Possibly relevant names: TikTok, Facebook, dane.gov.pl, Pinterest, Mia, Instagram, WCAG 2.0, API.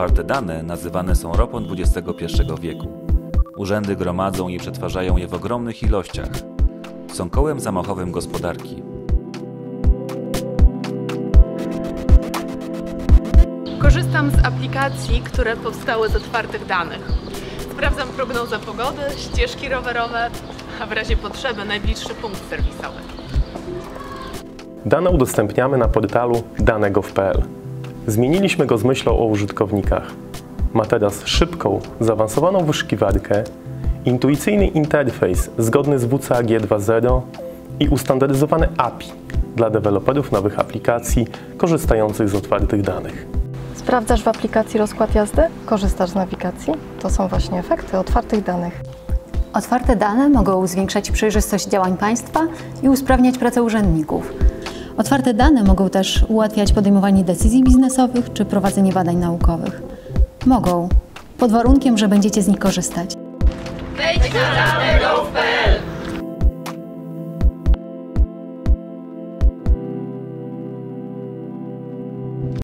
otwarte dane nazywane są ropą XXI wieku. Urzędy gromadzą i przetwarzają je w ogromnych ilościach. Są kołem zamachowym gospodarki. Korzystam z aplikacji, które powstały z otwartych danych. Sprawdzam prognozę pogody, ścieżki rowerowe, a w razie potrzeby najbliższy punkt serwisowy. Dane udostępniamy na portalu dane.gov.pl. Zmieniliśmy go z myślą o użytkownikach. Ma teraz szybką, zaawansowaną wyszukiwarkę, intuicyjny interfejs zgodny z WCAG 2.0 i ustandaryzowane API dla deweloperów nowych aplikacji korzystających z otwartych danych. Sprawdzasz w aplikacji rozkład jazdy? Korzystasz z nawigacji? To są właśnie efekty otwartych danych. Otwarte dane mogą zwiększać przejrzystość działań państwa i usprawniać pracę urzędników. Otwarte dane mogą też ułatwiać podejmowanie decyzji biznesowych czy prowadzenie badań naukowych. Mogą, pod warunkiem, że będziecie z nich korzystać.